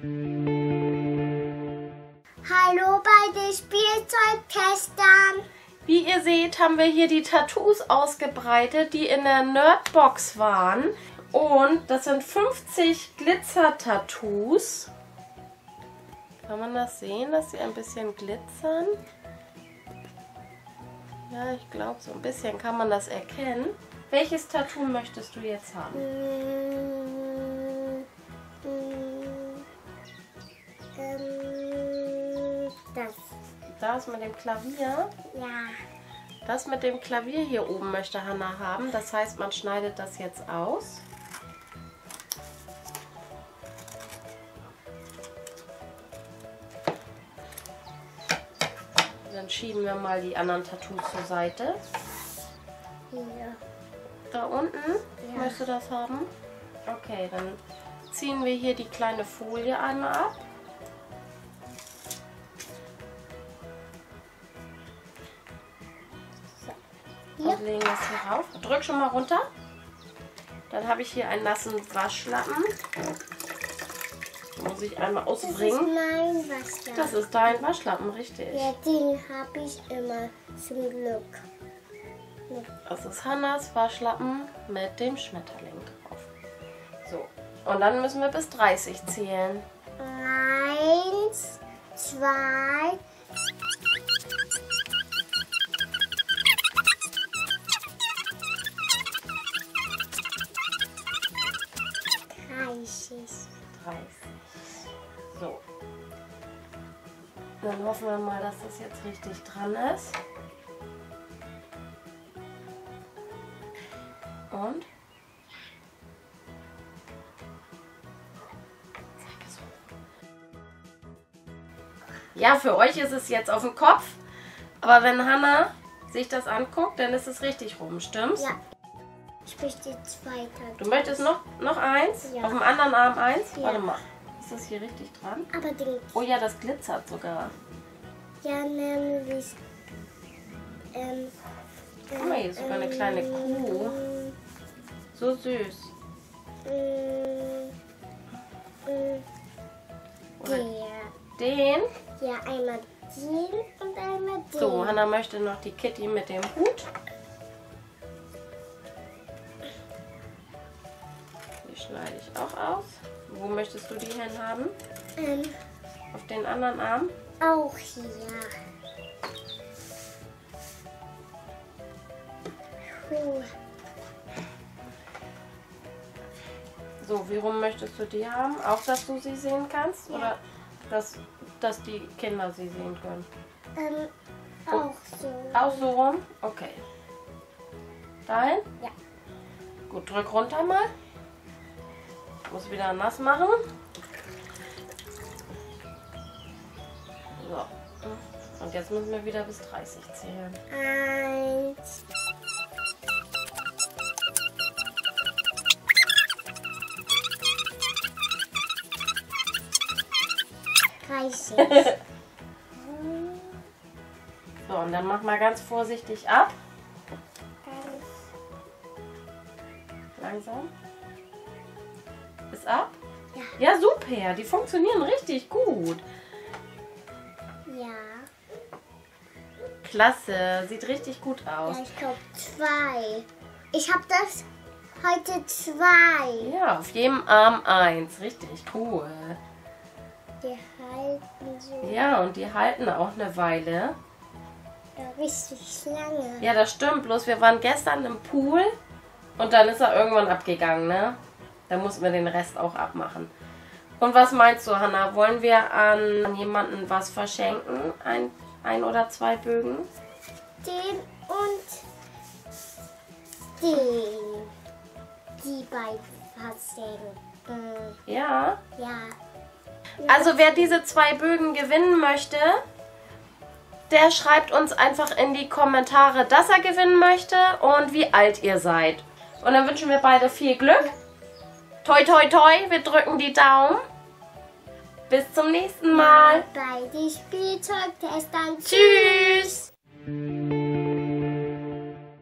Hallo bei den Spielzeugtestern. Wie ihr seht, haben wir hier die Tattoos ausgebreitet, die in der Nerd Box waren. Und das sind 50 Glitzer-Tattoos. Kann man das sehen, dass sie ein bisschen glitzern? Ja, ich glaube, so ein bisschen kann man das erkennen. Welches Tattoo möchtest du jetzt haben? Das. Das mit dem Klavier? Ja. Das mit dem Klavier hier oben möchte Hannah haben. Das heißt, man schneidet das jetzt aus. Dann schieben wir mal die anderen Tattoos zur Seite. Hier. Da unten? Ja. Möchtest du das haben? Okay, dann ziehen wir hier die kleine Folie einmal ab. So. Und legen das hier rauf. Drück schon mal runter. Dann habe ich hier einen nassen Waschlappen. Muss ich einmal ausbringen. Das ist mein Waschlappen. Das ist dein Waschlappen, richtig. Ja, den habe ich immer zum Glück. Das ist Hannas Waschlappen mit dem Schmetterling drauf. So, und dann müssen wir bis 30 zählen. 1, 2... So, dann hoffen wir mal, dass das jetzt richtig dran ist. Und? Ja, für euch ist es jetzt auf dem Kopf, aber wenn Hannah sich das anguckt, dann ist es richtig rum, stimmt's? Ja. Ich möchte 2 Tattoos. Du möchtest noch eins? Ja. Auf dem anderen Arm eins? Ja. Warte mal. Ist das hier richtig dran? Aber den... Oh ja, das glitzert sogar. Ja, nämlich... Guck mal, hier ist sogar eine kleine Kuh. So süß. Oder den? Ja, einmal den und einmal den. So, Hannah möchte noch die Kitty mit dem Hut. Schneide ich auch aus. Wo möchtest du die hin haben? Auf den anderen Arm? Auch hier. So, wie rum möchtest du die haben? Auch, dass du sie sehen kannst? Ja. Oder dass die Kinder sie sehen können? Auch so. Auch so rum? Okay. Dahin? Ja. Gut, drück runter mal. Muss wieder nass machen. So. Und jetzt müssen wir wieder bis 30 zählen. 1. 30. So, und dann mach mal ganz vorsichtig ab. Langsam. Ist ab? Ja. Ja, super. Die funktionieren richtig gut. Ja. Klasse. Sieht richtig gut aus. Ja, ich glaube 2. Ich habe das heute 2. Ja, auf jedem Arm 1. Richtig cool. Die halten so. Ja, und die halten auch eine Weile. Ja, richtig lange. Ja, das stimmt. Bloß wir waren gestern im Pool und dann ist er irgendwann abgegangen, ne? Da muss man den Rest auch abmachen. Und was meinst du, Hannah? Wollen wir an jemanden was verschenken? Ein oder 2 Bögen? Den und den. Die beiden verschenken. Ja? Ja. Also wer diese 2 Bögen gewinnen möchte, der schreibt uns einfach in die Kommentare, dass er gewinnen möchte und wie alt ihr seid. Und dann wünschen wir beide viel Glück. Ja. Toi, toi, toi, wir drücken die Daumen. Bis zum nächsten Mal. Bei den Spielzeugtestern. Tschüss.